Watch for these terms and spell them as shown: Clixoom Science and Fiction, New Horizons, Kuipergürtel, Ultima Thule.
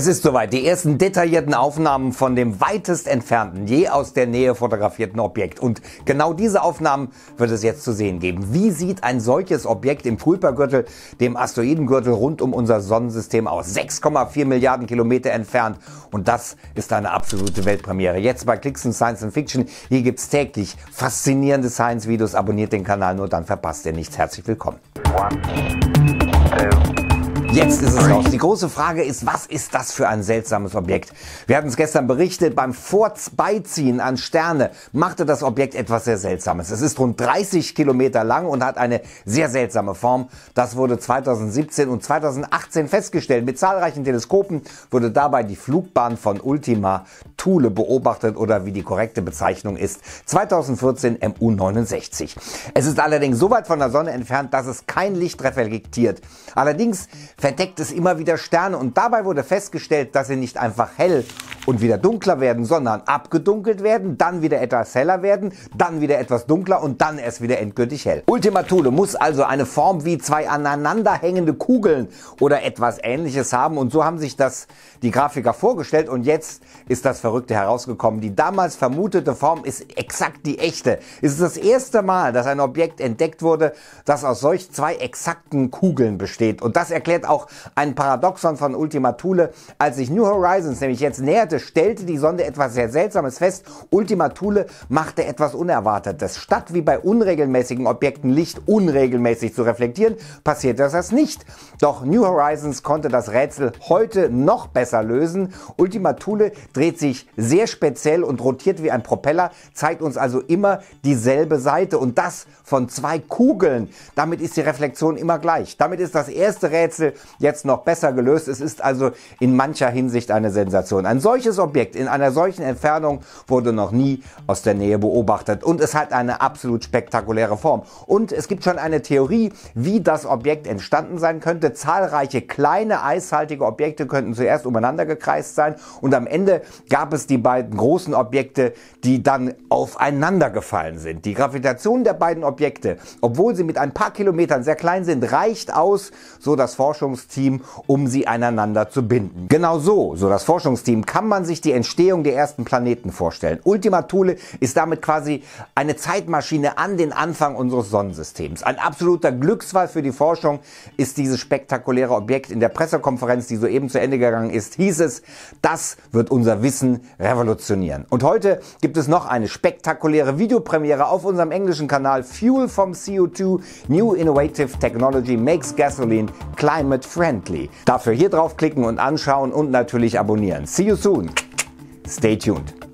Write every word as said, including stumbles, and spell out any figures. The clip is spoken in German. Es ist soweit, die ersten detaillierten Aufnahmen von dem weitest entfernten, je aus der Nähe fotografierten Objekt. Und genau diese Aufnahmen wird es jetzt zu sehen geben. Wie sieht ein solches Objekt im Kuipergürtel, dem Asteroidengürtel rund um unser Sonnensystem aus? sechs Komma vier Milliarden Kilometer entfernt. Und das ist eine absolute Weltpremiere. Jetzt bei Clixoom Science and Fiction. Hier gibt es täglich faszinierende Science-Videos. Abonniert den Kanal, nur dann verpasst ihr nichts. Herzlich willkommen. One, Jetzt ist es raus. Die große Frage ist, was ist das für ein seltsames Objekt? Wir hatten es gestern berichtet, beim Vorbeiziehen an Sterne machte das Objekt etwas sehr Seltsames. Es ist rund dreißig Kilometer lang und hat eine sehr seltsame Form. Das wurde zweitausendsiebzehn und zweitausendachtzehn festgestellt. Mit zahlreichen Teleskopen wurde dabei die Flugbahn von Ultima Thule beobachtet oder wie die korrekte Bezeichnung ist, zweitausendvierzehn M U neunundsechzig. Es ist allerdings so weit von der Sonne entfernt, dass es kein Licht reflektiert. Allerdings verdeckt es immer wieder Sterne und dabei wurde festgestellt, dass sie nicht einfach hell und wieder dunkler werden, sondern abgedunkelt werden, dann wieder etwas heller werden, dann wieder etwas dunkler und dann erst wieder endgültig hell. Ultima Thule muss also eine Form wie zwei aneinanderhängende Kugeln oder etwas Ähnliches haben und so haben sich das die Grafiker vorgestellt und jetzt ist das Verrückte herausgekommen. Die damals vermutete Form ist exakt die echte. Es ist das erste Mal, dass ein Objekt entdeckt wurde, das aus solch zwei exakten Kugeln besteht und das erklärt auch ein Paradoxon von Ultima Thule. Als sich New Horizons nämlich jetzt näherte, stellte die Sonde etwas sehr Seltsames fest. Ultima Thule machte etwas Unerwartetes. Statt wie bei unregelmäßigen Objekten Licht unregelmäßig zu reflektieren, passierte das nicht. Doch New Horizons konnte das Rätsel heute noch besser lösen. Ultima Thule dreht sich sehr speziell und rotiert wie ein Propeller, zeigt uns also immer dieselbe Seite und das von zwei Kugeln. Damit ist die Reflexion immer gleich. Damit ist das erste Rätsel jetzt noch besser gelöst. Es ist also in mancher Hinsicht eine Sensation. Ein solches Objekt in einer solchen Entfernung wurde noch nie aus der Nähe beobachtet. Und es hat eine absolut spektakuläre Form. Und es gibt schon eine Theorie, wie das Objekt entstanden sein könnte. Zahlreiche kleine eishaltige Objekte könnten zuerst umeinander gekreist sein. Und am Ende gab es die beiden großen Objekte, die dann aufeinander gefallen sind. Die Gravitation der beiden Objekte, obwohl sie mit ein paar Kilometern sehr klein sind, reicht aus, so dass Forschungsteam, um sie aneinander zu binden. Genau so, so das Forschungsteam, kann man sich die Entstehung der ersten Planeten vorstellen. Ultima Thule ist damit quasi eine Zeitmaschine an den Anfang unseres Sonnensystems. Ein absoluter Glücksfall für die Forschung ist dieses spektakuläre Objekt. In der Pressekonferenz, die soeben zu Ende gegangen ist, hieß es, das wird unser Wissen revolutionieren. Und heute gibt es noch eine spektakuläre Videopremiere auf unserem englischen Kanal Fuel from C O two, New Innovative Technology Makes Gasoline Climate Friendly. Dafür hier draufklicken und anschauen und natürlich abonnieren. See you soon. Stay tuned.